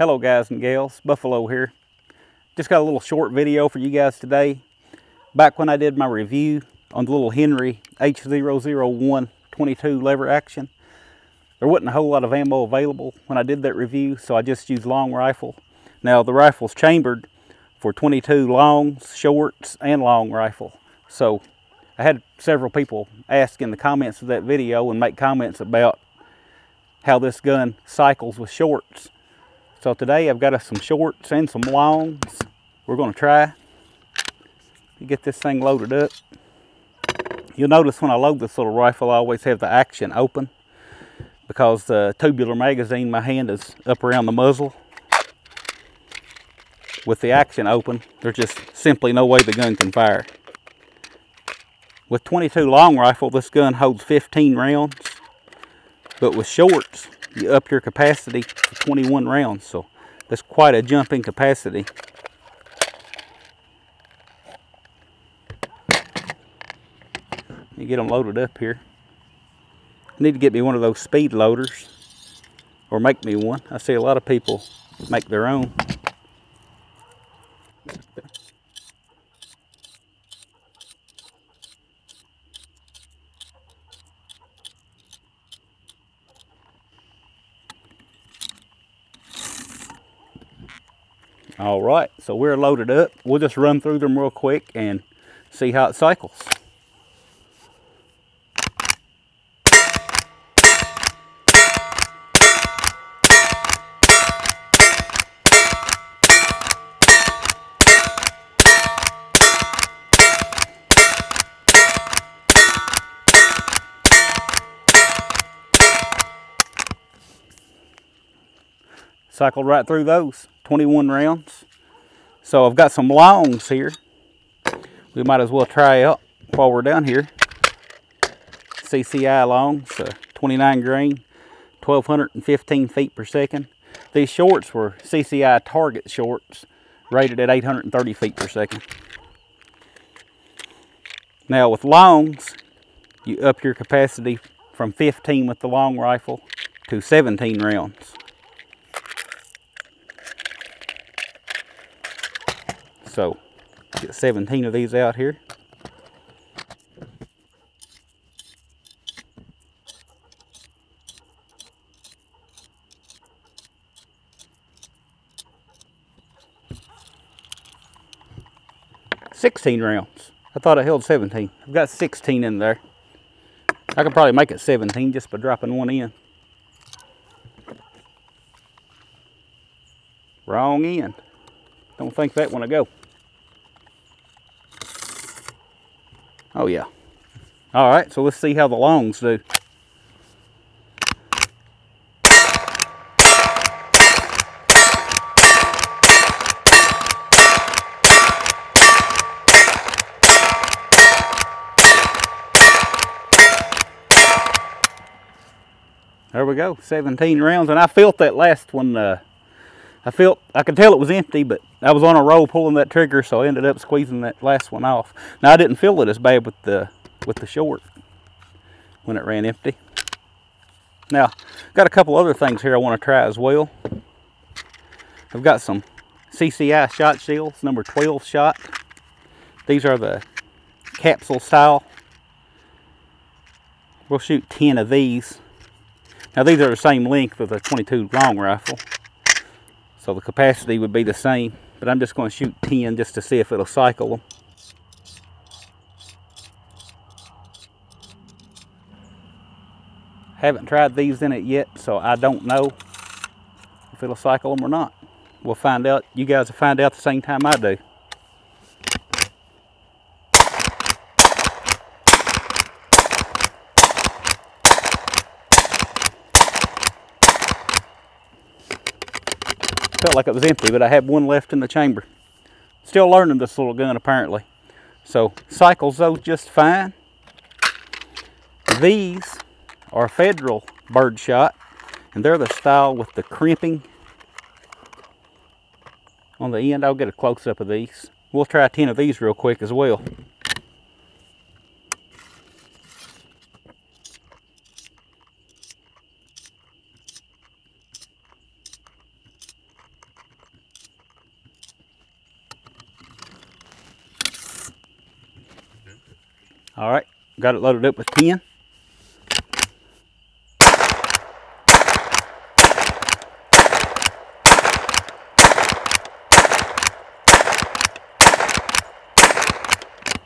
Hello guys and gals, Buffalo here. Just got a little short video for you guys today. Back when I did my review on the little Henry H001 22 lever action, there wasn't a whole lot of ammo available when I did that review, so I just used long rifle. Now the rifle's chambered for 22 longs, shorts, and long rifle. So I had several people ask in the comments of that video and make comments about how this gun cycles with shorts. So today I've got us some shorts and some longs. We're gonna try to get this thing loaded up. You'll notice when I load this little rifle, I always have the action open because the tubular magazine, my hand is up around the muzzle. With the action open, there's just simply no way the gun can fire. With 22 long rifle, this gun holds 15 rounds, but with shorts, you up your capacity to 21 rounds, so that's quite a jump in capacity. Let me get them loaded up here. I need to get me one of those speed loaders, or make me one. I see a lot of people make their own. All right, so we're loaded up. We'll just run through them real quick and see how it cycles. Cycled right through those. 21 rounds. So I've got some longs here. We might as well try out while we're down here. CCI longs, 29 grain, 1,215 feet per second. These shorts were CCI target shorts, rated at 830 feet per second. Now with longs, you up your capacity from 15 with the long rifle to 17 rounds. So, get 17 of these out here. . 16 rounds. I thought I held 17. I've got 16 in there. I could probably make it 17 just by dropping one in. Wrong end. Don't think that one will go. Oh yeah. All right, so let's see how the longs do. There we go, 17 rounds, and I felt that last one. I could tell it was empty, but I was on a roll pulling that trigger, so I ended up squeezing that last one off. Now I didn't feel it as bad with the short when it ran empty. Now, got a couple other things here I want to try as well. I've got some CCI shot shells, number 12 shot. These are the capsule style. We'll shoot 10 of these. Now these are the same length as a 22 long rifle. So the capacity would be the same, but I'm just going to shoot 10 just to see if it'll cycle them. Haven't tried these in it yet, so I don't know if it'll cycle them or not. We'll find out. You guys will find out the same time I do. Felt like it was empty, but I had one left in the chamber. Still learning this little gun, apparently. So, cycles those just fine. These are Federal birdshot, and they're the style with the crimping on the end. I'll get a close-up of these. We'll try 10 of these real quick as well. All right, got it loaded up with 10.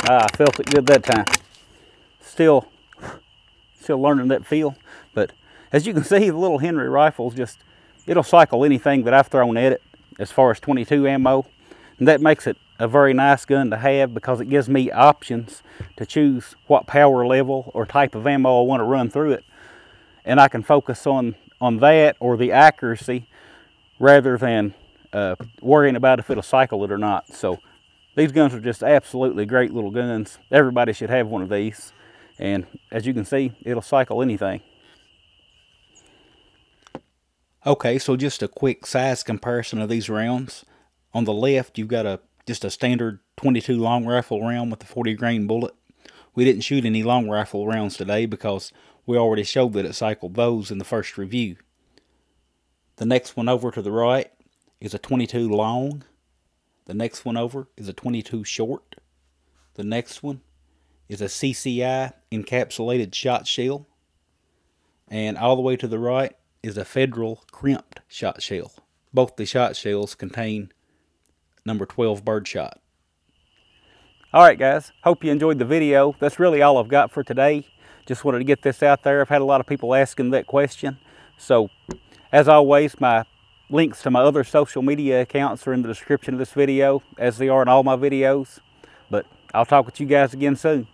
I felt it good that time. Still learning that feel, but as you can see, the little Henry rifles just, it'll cycle anything that I've thrown at it as far as 22 ammo, and that makes it a very nice gun to have because it gives me options to choose what power level or type of ammo I want to run through it, and I can focus on that or the accuracy rather than worrying about if it'll cycle it or not. So these guns are just absolutely great little guns. Everybody should have one of these. And as you can see, it'll cycle anything. Okay, so just a quick size comparison of these rounds. On the left, you've got just a standard 22 long rifle round with a 40 grain bullet. We didn't shoot any long rifle rounds today because we already showed that it cycled those in the first review. The next one over to the right is a 22 long. The next one over is a 22 short. The next one is a CCI encapsulated shot shell. And all the way to the right is a Federal crimped shot shell. Both the shot shells contain number 12 birdshot. Alright guys, hope you enjoyed the video. That's really all I've got for today. Just wanted to get this out there. I've had a lot of people asking that question. So, as always, my links to my other social media accounts are in the description of this video, as they are in all my videos. But I'll talk with you guys again soon.